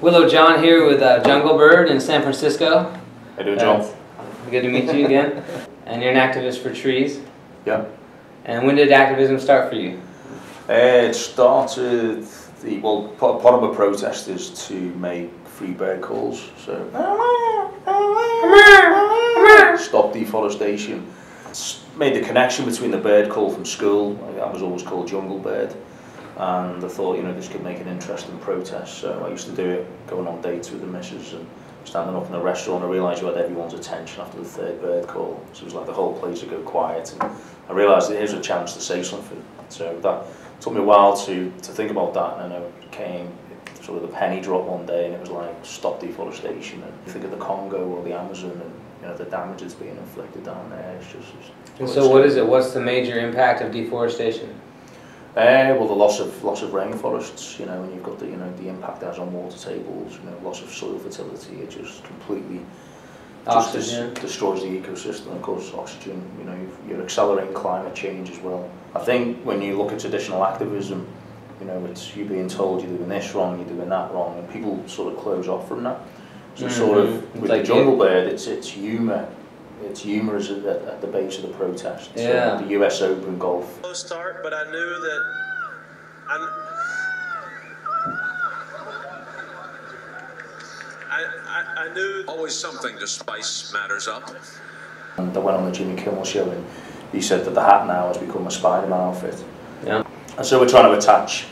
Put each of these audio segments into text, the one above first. Willow John here with Jungle Bird in San Francisco. How you doing, John? Good to meet you again. And you're an activist for trees. Yeah. And when did activism start for you? It started, well, part of a protest is to make free bear calls, so stop deforestation. Made the connection between the bird call from school. I was always called Jungle Bird, and I thought, you know, this could make an interesting protest. So I used to do it, going on dates with the missus and standing up in a restaurant. I realised you had everyone's attention after the third bird call, so it was like the whole place would go quiet, and I realised here's a chance to say something. So that took me a while to think about that, and I know it came sort of the penny drop one day, and it was like stop deforestation. And think of the Congo or the Amazon, and you know the damage that's being inflicted down there. It's just. And so, what is it? What's the major impact of deforestation? Well, the loss of rainforests, you know, and you've got the, you know, the impact that has on water tables, you know, loss of soil fertility. It just completely destroys the ecosystem. Of course, oxygen. You know, you're accelerating climate change as well. I think when you look at traditional activism, you know, it's you being told you're doing this wrong, you're doing that wrong, and people sort of close off from that. So sort of with like the Jungle Bird, it's humour. It's humour at the base of the protest. It's the US Open Golf. Start, but I knew that. I knew always something to spice matters up. And I went on the Jimmy Kimmel show, and he said that the hat now has become a Spider-Man outfit. Yeah. And so we're trying to attach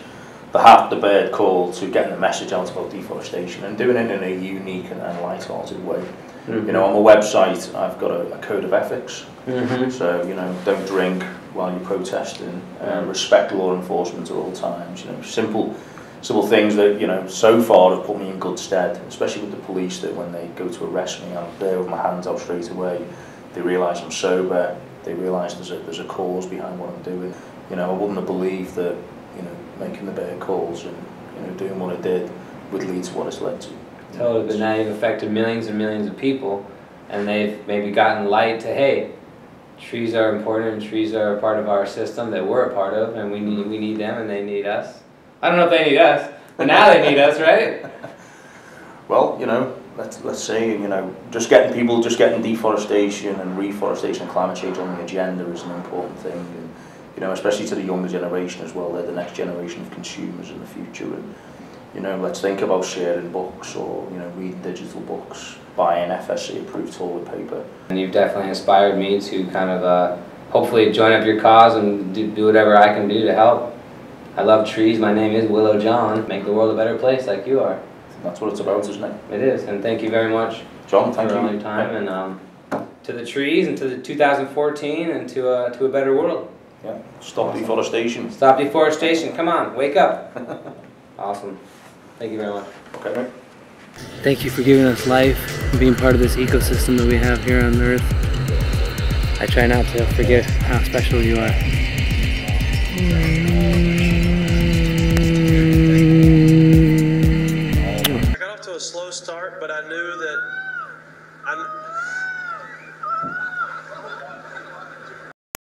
the hat, the bird call, to getting the message out about deforestation and doing it in a unique and light-hearted way. You know, on my website, I've got a code of ethics. So, you know, don't drink while you're protesting. Respect law enforcement at all times. You know, simple things that, you know, so far have put me in good stead, especially with the police, that when they go to arrest me, I'm there with my hands out straight away. They realise I'm sober. They realise there's a cause behind what I'm doing. You know, I wouldn't have believed that, you know, making the bear calls and, you know, doing what I did would lead to what it's led to. Totally, but now you've affected millions and millions of people, and they've maybe gotten light to, hey, trees are important and trees are a part of our system that we're a part of, and we need them and they need us. I don't know if they need us, but now they need us, right? Well, you know, let's say, you know, just getting deforestation and reforestation and climate change on the agenda is an important thing. And, you know, especially to the younger generation as well, they're the next generation of consumers in the future. And, you know, let's think about sharing books or, you know, reading digital books, buying FSC approved toilet paper. And you've definitely inspired me to kind of hopefully join up your cause and do whatever I can do to help. I love trees. My name is Willow John. Make the world a better place like you are. That's what it's about, isn't it? It is, and thank you very much, John, for all your time. Yeah. And to the trees, and to the 2014, and to a better world. Yeah. Stop deforestation. Stop deforestation. Come on, wake up. Awesome. Thank you very much. Okay. Thank you for giving us life and being part of this ecosystem that we have here on Earth. I try not to forget how special you are. I got off to a slow start, but I knew that